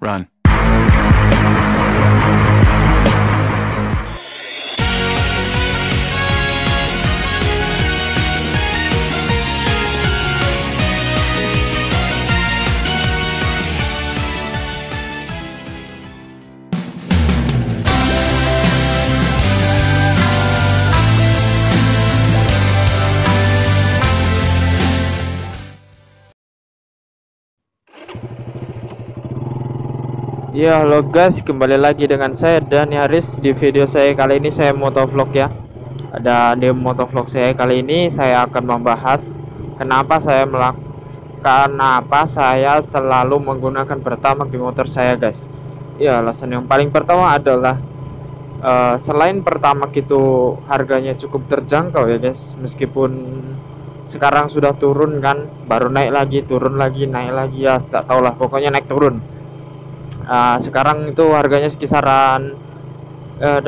Run. Ya halo guys, kembali lagi dengan saya Dani Haris. Di video saya kali ini saya motovlog ya. Di motovlog saya kali ini saya akan membahas kenapa saya selalu menggunakan Pertamax di motor saya guys. Ya, alasan yang paling pertama adalah selain Pertamax itu harganya cukup terjangkau ya guys. Meskipun sekarang sudah turun kan, baru naik lagi, turun lagi, naik lagi ya, tak tahulah, pokoknya naik turun. Sekarang itu harganya sekisaran 8.000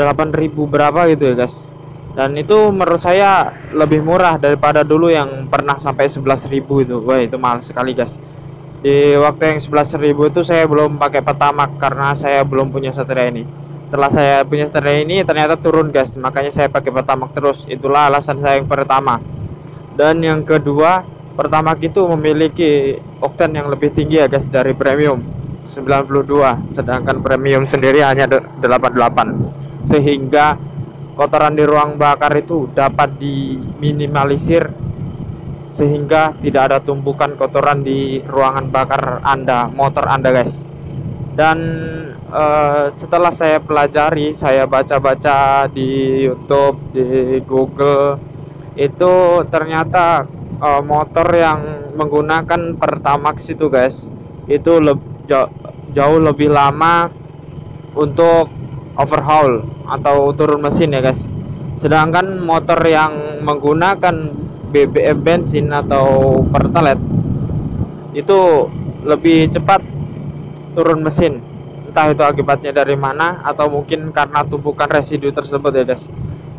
berapa gitu ya guys. Dan itu menurut saya lebih murah daripada dulu yang pernah sampai 11.000 itu. Wah, itu mahal sekali guys. Di waktu yang 11.000 itu saya belum pakai Pertamax karena saya belum punya Satria ini. Setelah saya punya Satria ini ternyata turun guys, makanya saya pakai Pertamax terus. Itulah alasan saya yang pertama. Dan yang kedua, Pertamax itu memiliki oktan yang lebih tinggi ya guys dari premium, 92, sedangkan premium sendiri hanya 88, sehingga kotoran di ruang bakar itu dapat diminimalisir sehingga tidak ada tumpukan kotoran di ruangan bakar Anda, motor Anda guys. Dan setelah saya pelajari, saya baca-baca di YouTube, di Google, itu ternyata motor yang menggunakan Pertamax itu guys, itu jauh lebih lama untuk overhaul atau turun mesin ya guys. Sedangkan motor yang menggunakan BBM bensin atau Pertalite itu lebih cepat turun mesin. Entah itu akibatnya dari mana, atau mungkin karena tumpukan residu tersebut ya guys.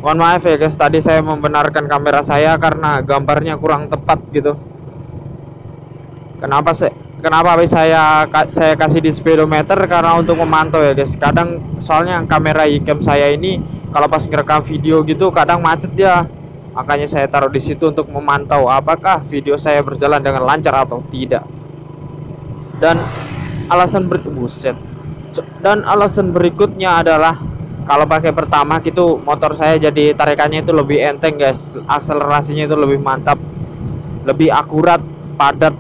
Mohon maaf ya guys, tadi saya membenarkan kamera saya karena gambarnya kurang tepat gitu. Kenapa saya kasih di speedometer karena untuk memantau ya guys. Kadang soalnya kamera iCam saya ini kalau pas ngerekam video gitu kadang macet ya. Makanya saya taruh di situ untuk memantau apakah video saya berjalan dengan lancar atau tidak. Dan alasan berikutnya adalah kalau pakai Pertamax itu motor saya jadi tarikannya itu lebih enteng guys. Akselerasinya itu lebih mantap, lebih akurat, padat.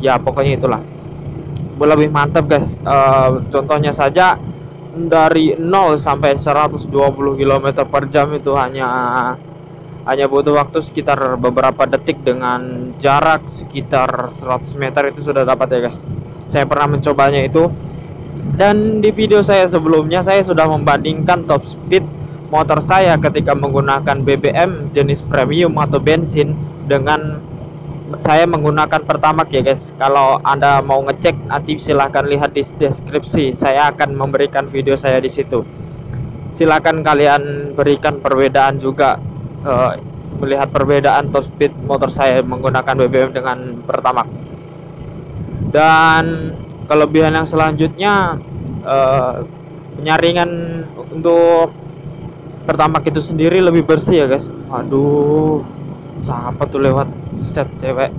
Ya pokoknya itulah, lebih mantap guys. Contohnya saja dari 0 sampai 120 km per jam itu hanya butuh waktu sekitar beberapa detik, dengan jarak sekitar 100 meter itu sudah dapat ya guys. Saya pernah mencobanya itu, dan di video saya sebelumnya saya sudah membandingkan top speed motor saya ketika menggunakan BBM jenis premium atau bensin dengan saya menggunakan Pertamax ya guys. Kalau Anda mau ngecek nanti silahkan lihat di deskripsi, saya akan memberikan video saya di situ. Silahkan kalian berikan perbedaan juga, melihat perbedaan top speed motor saya menggunakan BBM dengan Pertamax. Dan kelebihan yang selanjutnya, penyaringan untuk Pertamax itu sendiri lebih bersih ya guys. Aduh, siapa tuh lewat set cewek.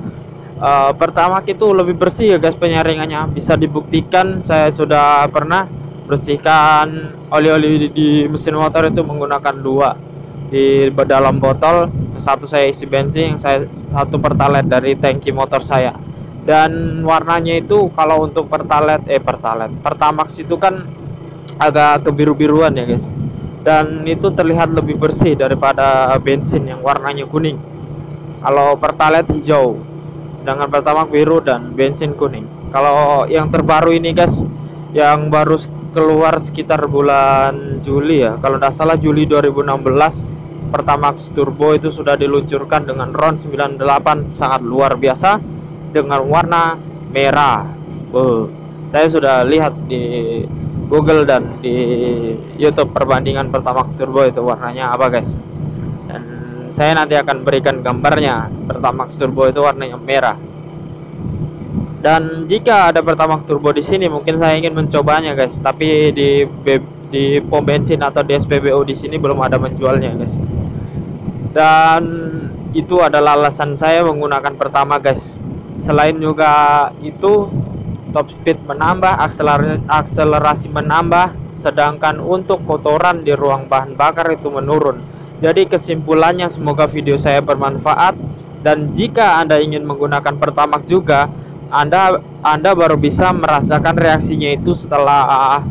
Pertamax itu lebih bersih ya guys penyaringannya, bisa dibuktikan. Saya sudah pernah bersihkan oli-oli di mesin motor itu menggunakan dua di dalam botol, satu saya isi bensin, yang satu Pertalite dari tangki motor saya. Dan warnanya itu kalau untuk Pertamax itu kan agak kebiru-biruan ya guys, dan itu terlihat lebih bersih daripada bensin yang warnanya kuning. Kalau Pertalite hijau, sedangkan Pertamax biru dan bensin kuning. Kalau yang terbaru ini guys, yang baru keluar sekitar bulan Juli ya, kalau tidak salah Juli 2016, Pertamax Turbo itu sudah diluncurkan dengan RON 98, sangat luar biasa, dengan warna merah. Saya sudah lihat di Google dan di YouTube perbandingan Pertamax Turbo itu warnanya apa guys. Dan saya nanti akan berikan gambarnya. Pertamax Turbo itu warnanya merah. Dan jika ada Pertamax Turbo di sini, mungkin saya ingin mencobanya, guys. Tapi di pom bensin atau di SPBU di sini belum ada menjualnya, guys. Dan itu adalah alasan saya menggunakan Pertama, guys. Selain juga itu, top speed menambah, akselerasi menambah, sedangkan untuk kotoran di ruang bahan bakar itu menurun. Jadi kesimpulannya, semoga video saya bermanfaat. Dan jika Anda ingin menggunakan Pertamax juga, Anda baru bisa merasakan reaksinya itu setelah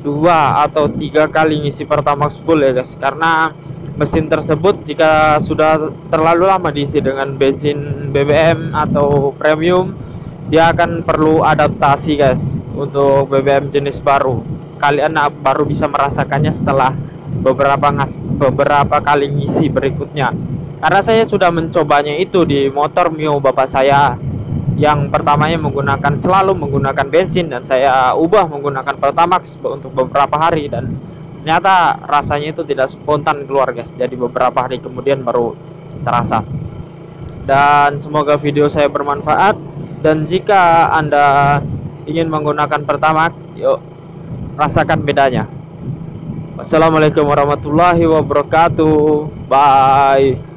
2 atau 3 kali ngisi Pertamax full, ya guys. Karena mesin tersebut jika sudah terlalu lama diisi dengan bensin BBM atau premium, dia akan perlu adaptasi, guys, untuk BBM jenis baru. Kalian baru bisa merasakannya setelah beberapa kali ngisi berikutnya. Karena saya sudah mencobanya itu di motor Mio bapak saya, yang pertamanya selalu menggunakan bensin, dan saya ubah menggunakan Pertamax untuk beberapa hari, dan ternyata rasanya itu tidak spontan keluar, guys. Jadi beberapa hari kemudian baru terasa. Dan semoga video saya bermanfaat. Dan jika Anda ingin menggunakan Pertamax, yuk rasakan bedanya. Wassalamualaikum warahmatullahi wabarakatuh. Bye.